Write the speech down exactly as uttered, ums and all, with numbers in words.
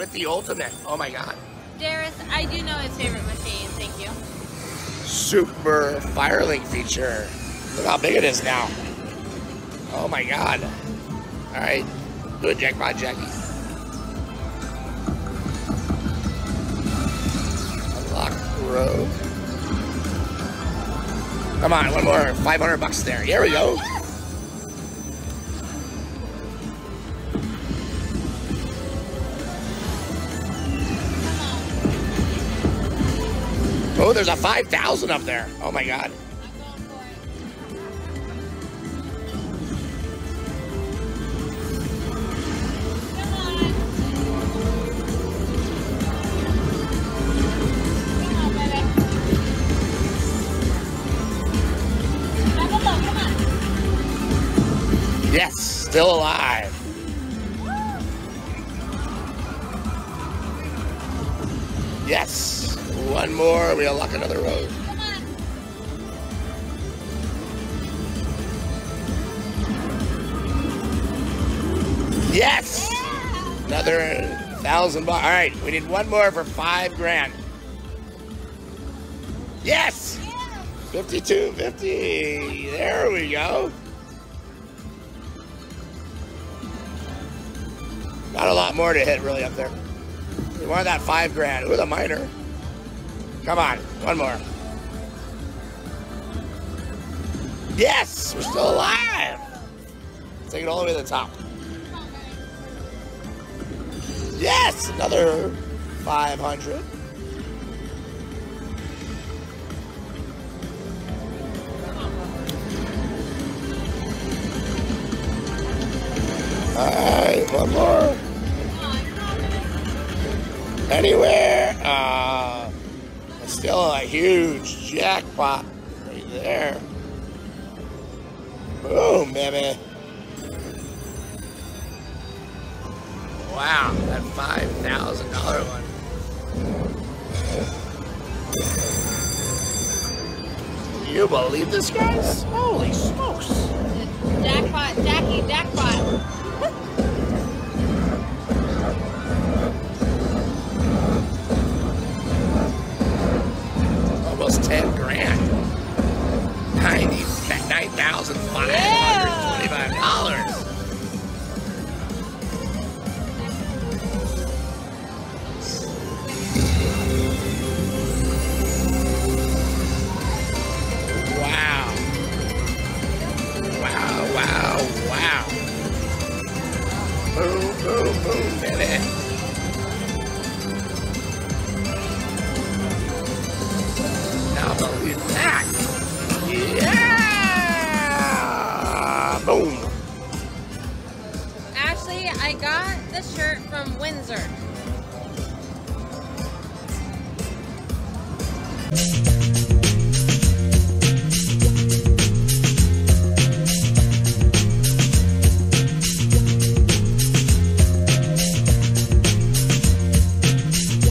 with the ultimate. Oh my god. Darius, I do know his favorite machine, thank you. Super Fire Link feature. Look how big it is now. Oh my god. Alright. Do a jackpot, Jackie. Unlock road. Come on, one more. five hundred bucks there. Here we go. Oh, there's a five thousand up there. Oh my god. I'm going for it. Come on. Come on, baby. Back up, come on. Yes, still alive. Woo. Yes. One more, we'll lock another road. Come on. Yes! Yeah. Another thousand bucks. All right, we need one more for five grand. Yes! Yeah. fifty-two fifty. There we go. Not a lot more to hit really up there. We wanted that five grand. Ooh, the minor. Come on, one more. Yes, we're still alive. Take it all the way to the top. Yes, another five hundred. All right, one more. Anywhere. Uh, Still a huge jackpot right there. Boom, baby. Wow, that five thousand dollar one. Can you believe this, guys? Holy smokes. Jackpot, Jackie, jackpot. ten grand. nine thousand five hundred twenty-five dollars. Yeah. Wow. Wow, wow, wow. Boom, boom, boom, baby. I got the shirt from Windsor.